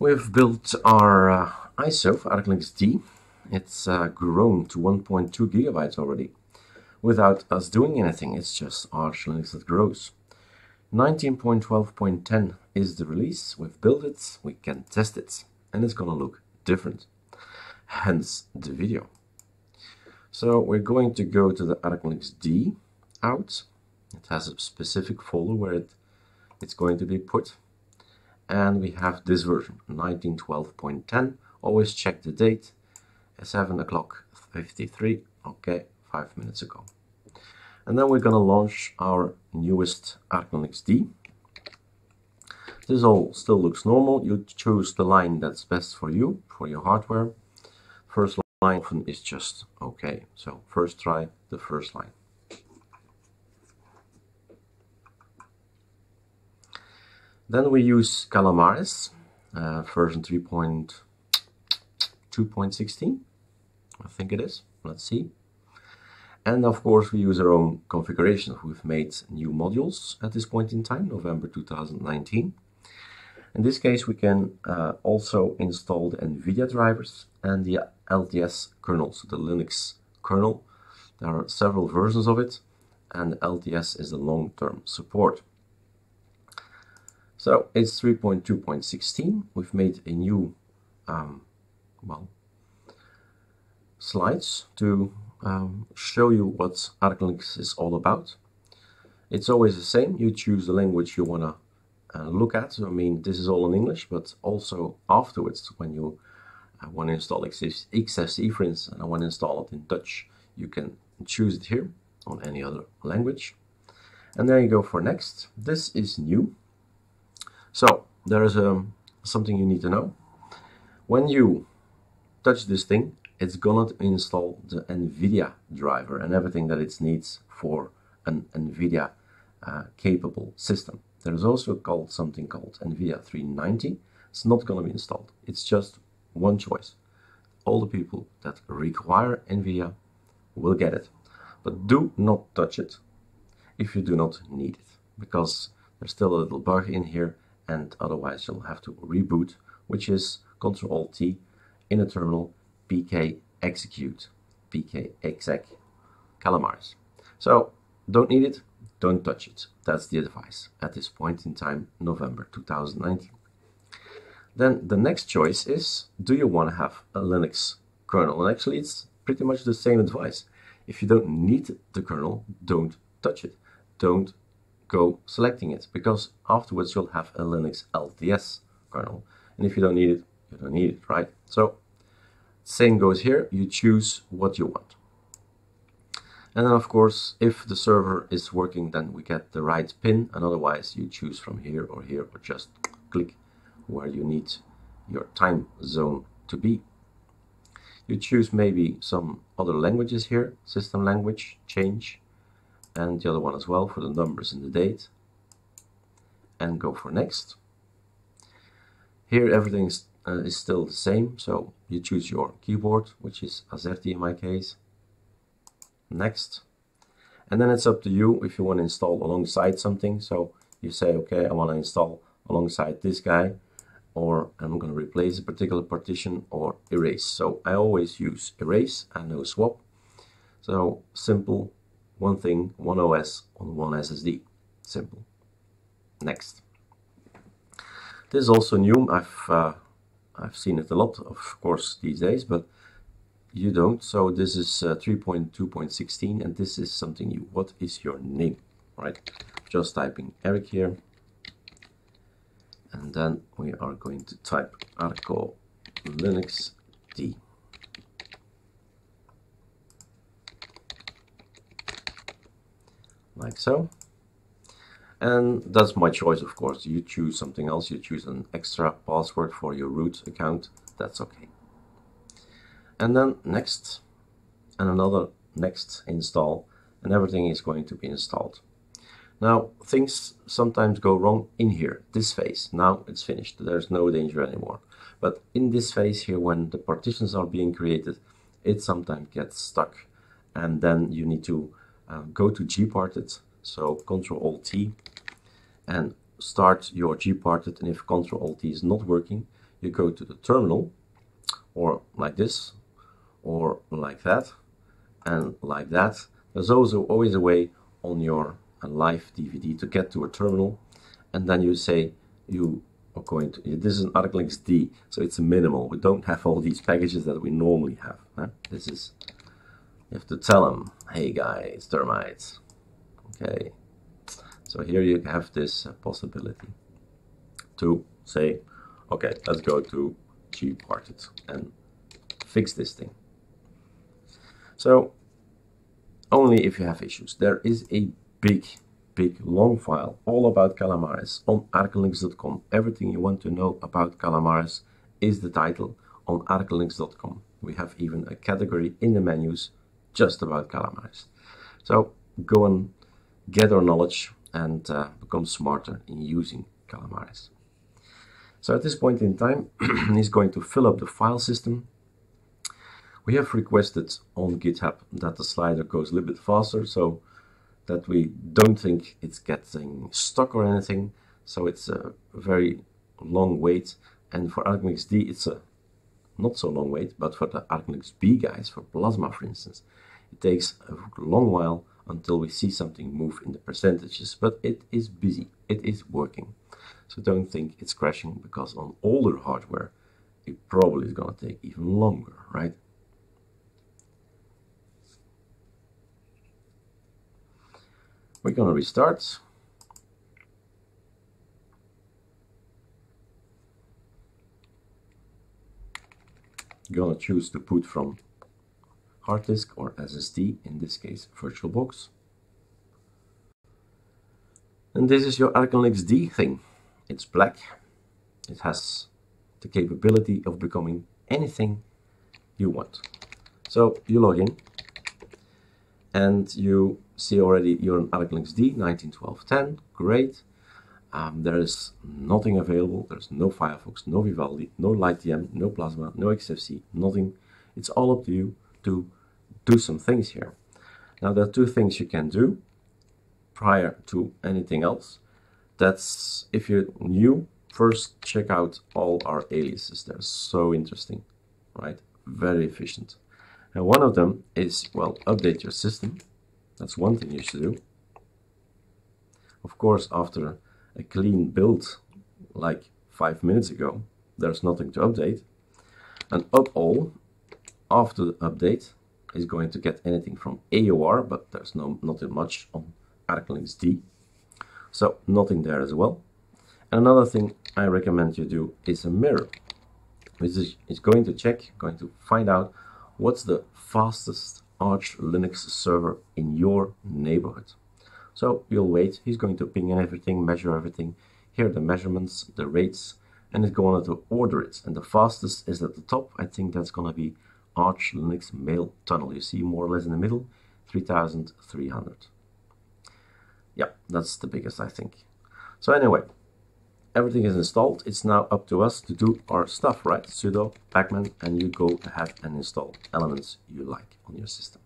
We've built our ISO for ArcoLinux D. It's grown to 1.2 gigabytes already, without us doing anything. It's just Arch Linux that grows. 19.12.10 is the release. We've built it, we can test it, and it's gonna look different. Hence the video. So we're going to go to the ArcoLinux D out. It has a specific folder where it's going to be put. And we have this version, 19.12.10. Always check the date. 7:53, okay, 5 minutes ago. And then we're gonna launch our newest ArcoLinux D. This all still looks normal. You choose the line that's best for you, for your hardware. First line often is just okay. So first try the first line. Then we use Calamares, version 3.2.16, I think it is. Let's see. And of course we use our own configuration. We've made new modules at this point in time, November 2019. In this case we can also install the NVIDIA drivers and the LTS kernel, so the Linux kernel. There are several versions of it, and LTS is the long-term support. So it's 3.2.16. We've made a new slides to show you what ArcoLinux is all about. It's always the same. You choose the language you want to look at. So, I mean, this is all in English, but also afterwards, when you want to install XFC, for instance, and I want to install it in Dutch, you can choose it here on any other language. And there you go for next. This is new. So there is something you need to know. When you touch this thing, it's gonna install the NVIDIA driver and everything that it needs for an NVIDIA capable system. There is also called something called NVIDIA 390. It's not gonna be installed. It's just one choice. All the people that require NVIDIA will get it, but do not touch it if you do not need it, because there's still a little bug in here, and otherwise you'll have to reboot, which is Ctrl-Alt-T in a terminal, pk-execute, pk-exec, Calamares. So don't need it, don't touch it. That's the advice at this point in time, November 2019. Then the next choice is, do you want to have a Linux kernel? And actually it's pretty much the same advice. If you don't need the kernel, don't touch it. Don't go selecting it, because afterwards you'll have a Linux LTS kernel. And if you don't need it, you don't need it, right? So same goes here. You choose what you want. And then of course, if the server is working, then we get the right pin, and otherwise you choose from here, or just click where you need your time zone to be. You choose maybe some other languages here, system language, change, and the other one as well for the numbers and the date, and go for next. Here everything is still the same, so you choose your keyboard, which is Azerty in my case. Next. And then it's up to you if you want to install alongside something. So you say, okay, I want to install alongside this guy, or I'm going to replace a particular partition, or erase. So I always use erase and no swap. So simple, one thing, one OS on one SSD. Simple. Next. This is also new. I've seen it a lot, of course, these days, but you don't. So this is 3.2.16, and this is something new. What is your name? Right? Just typing Eric here, and then we are going to type ArcoLinux D. Like so. And that's my choice, of course. You choose something else, you choose an extra password for your root account, that's okay. And then next, and another next install, and everything is going to be installed. Now, things sometimes go wrong in here, this phase. Now it's finished, there's no danger anymore. But in this phase here, when the partitions are being created, it sometimes gets stuck. And then you need to go to GParted. So Ctrl-Alt-T and start your GParted, and if Ctrl-Alt-T is not working, you go to the terminal, or like this, or like that, and like that. There's also always a way on your live DVD to get to a terminal, and then you say you are going to, this is an ArcoLinux D, so it's minimal. We don't have all these packages that we normally have. Huh? This is, you have to tell them, hey guys, termites. Okay, so here you have this possibility to say, okay, let's go to GParted and fix this thing. So only if you have issues. There is a big long file all about Calamares on ArcoLinux.com. Everything you want to know about Calamares is the title on ArcoLinux.com. We have even a category in the menus just about Calamares. So go and gather knowledge and become smarter in using Calamares. So at this point in time, he's going to fill up the file system. We have requested on GitHub that the slider goes a little bit faster so that we don't think it's getting stuck or anything. So it's a very long wait, and for ArcoLinux D it's a not so long wait, but for the ArcoLinux B guys, for Plasma for instance, it takes a long while until we see something move in the percentages, but it is busy, it is working. So don't think it's crashing, because on older hardware it probably is going to take even longer, right? We're going to restart. Going to choose to boot from hard disk or SSD, in this case VirtualBox. And this is your ArcoLinux D thing. It's black. It has the capability of becoming anything you want. So you log in and you see already you're an ArcoLinux D 191210. Great. There is nothing available. There's no Firefox, no Vivaldi, no LightDM, no Plasma, no XFC, nothing. It's all up to you to do some things here. Now there are two things you can do prior to anything else. That's, if you're new, first check out all our aliases. They're so interesting, right? Very efficient. And one of them is, well, update your system. That's one thing you should do. Of course, after a clean build, like 5 minutes ago, there's nothing to update. And up all, after the update, is going to get anything from AOR, but there's not much on ArcoLinux D. So nothing there as well. And another thing I recommend you do is a mirror, which is going to check, going to find out what's the fastest Arch Linux server in your neighborhood. So you'll wait, he's going to ping in everything, measure everything, here are the measurements, the rates, and it's going to order it. And the fastest is at the top. I think that's going to be Arch Linux Mail Tunnel. You see more or less in the middle, 3,300. Yeah, that's the biggest, I think. So anyway, everything is installed. It's now up to us to do our stuff, right? Sudo pacman, and you go ahead and install elements you like on your system.